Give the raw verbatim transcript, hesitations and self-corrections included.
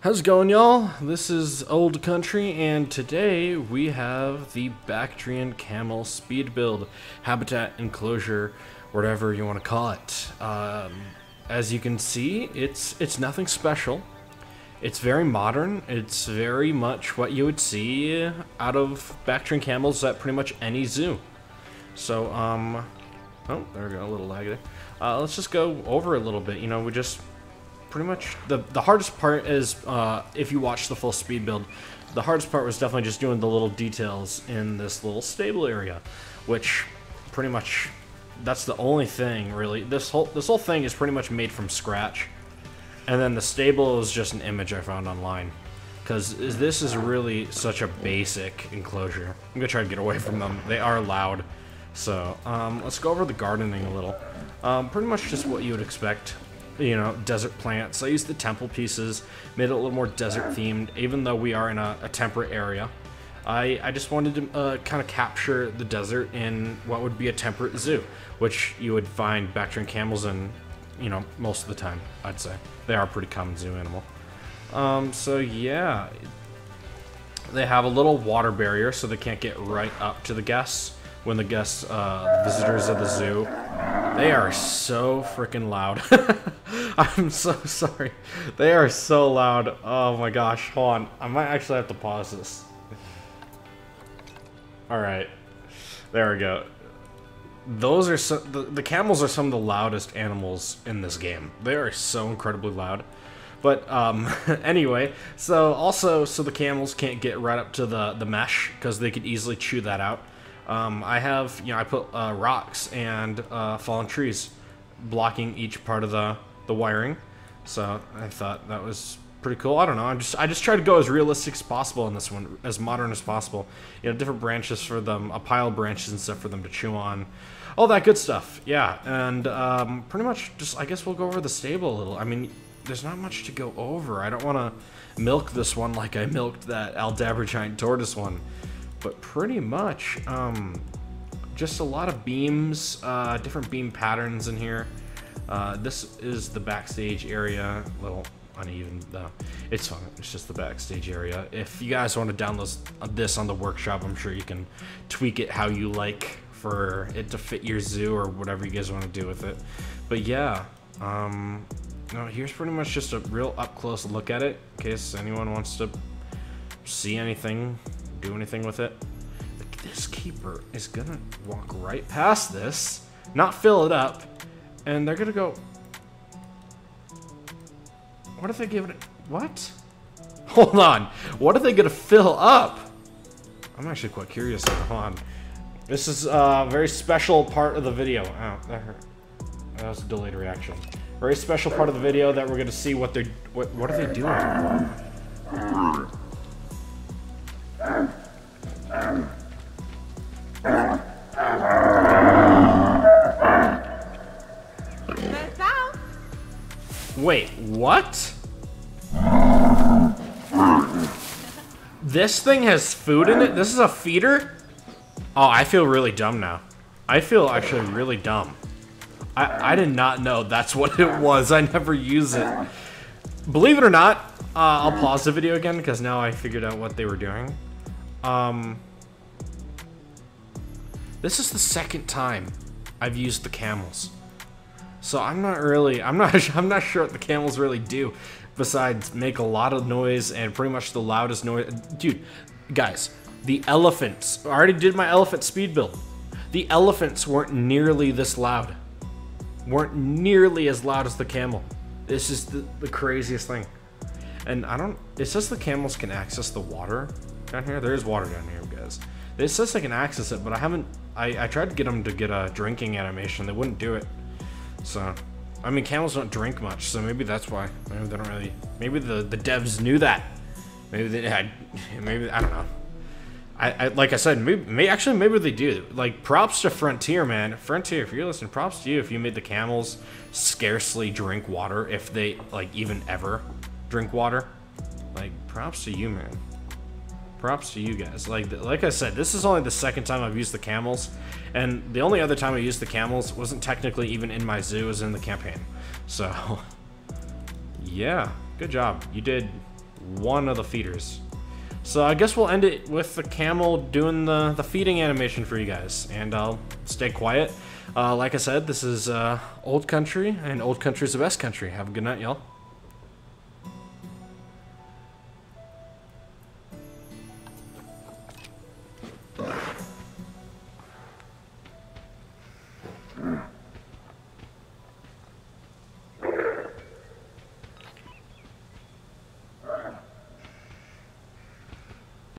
How's it going, y'all? This is Old Country, and today we have the Bactrian Camel speed build, habitat, enclosure, whatever you want to call it. Um, as you can see, it's it's nothing special. It's very modern. It's very much what you would see out of Bactrian camels at pretty much any zoo. So, um, oh, there we go, a little lag there. Uh, let's just go over a little bit. You know, we just. Pretty much the the hardest part is uh, if you watch the full speed build, the hardest part was definitely just doing the little details in this little stable area, which pretty much that's the only thing really. This whole this whole thing is pretty much made from scratch, and then the stable is just an image I found online, because this is really such a basic enclosure. I'm gonna try to get away from them. They are loud, so um, let's go over the gardening a little. Um, pretty much just what you would expect. You know, desert plants. I used the temple pieces, made it a little more desert themed, even though we are in a, a temperate area. I, I just wanted to uh, kind of capture the desert in what would be a temperate zoo, which you would find Bactrian camels in, you know, most of the time, I'd say. They are a pretty common zoo animal. Um, so yeah, they have a little water barrier so they can't get right up to the guests when the guests, uh, visitors of the zoo. They are so freaking loud. I'm so sorry. They are so loud. Oh my gosh. Hold on. I might actually have to pause this. Alright. There we go. Those are so, the, the camels are some of the loudest animals in this game. They are so incredibly loud. But um, anyway, so also, so the camels can't get right up to the, the mesh because they could easily chew that out. Um, I have, you know, I put uh, rocks and uh, fallen trees blocking each part of the, the wiring, so I thought that was pretty cool. I don't know, I just I just try to go as realistic as possible in this one, as modern as possible. You know, different branches for them, a pile of branches and stuff for them to chew on, all that good stuff. Yeah, and um, pretty much just, I guess we'll go over the stable a little. I mean, there's not much to go over. I don't want to milk this one like I milked that Aldabra giant tortoise one. But pretty much, um, just a lot of beams, uh, different beam patterns in here. Uh, this is the backstage area, a little uneven though. It's fine, it's just the backstage area. If you guys want to download this on the workshop, I'm sure you can tweak it how you like for it to fit your zoo or whatever you guys want to do with it. But yeah, um, no, here's pretty much just a real up close look at it in case anyone wants to see anything. Do anything with it. This keeper is gonna walk right past this, not fill it up, and they're gonna go. What if they give it? What? Hold on. What are they gonna fill up? I'm actually quite curious. Hold on. This is a very special part of the video. Oh, that hurt. That was a delayed reaction. Very special part of the video that we're gonna see what they're. What, what are they doing? Wait, what? This thing has food in it? This is a feeder? Oh, I feel really dumb now. I feel actually really dumb. I, I did not know that's what it was. I never use it. Believe it or not, uh, I'll pause the video again because now I figured out what they were doing. Um, this is the second time I've used the camels, so I'm not really, I'm not, I'm not sure what the camels really do, besides make a lot of noise and pretty much the loudest noise. Dude, guys, the elephants. I already did my elephant speed build. The elephants weren't nearly this loud, weren't nearly as loud as the camel. This is the, the craziest thing, and I don't. It says the camels can access the water. Down here, there is water down here, guys. It says they can access it, but I haven't. I, I tried to get them to get a drinking animation. They wouldn't do it. So, I mean, camels don't drink much, so maybe that's why. Maybe they don't really. Maybe the the devs knew that. Maybe they had. Maybe I don't know. I, I like I said. Maybe, maybe actually maybe they do. Like, props to Frontier, man. Frontier, if you're listening, props to you if you made the camels scarcely drink water, if they like even ever drink water. Like, props to you, man. props to you guys. Like like I said, this is only the second time I've used the camels, and the only other time I used the camels wasn't technically even in my zoo, it was in the campaign. So yeah, good job. You did one of the feeders. So I guess we'll end it with the camel doing the, the feeding animation for you guys, and I'll stay quiet. Uh, like I said, this is uh, Old Country, and Old Country's the best country. Have a good night, y'all.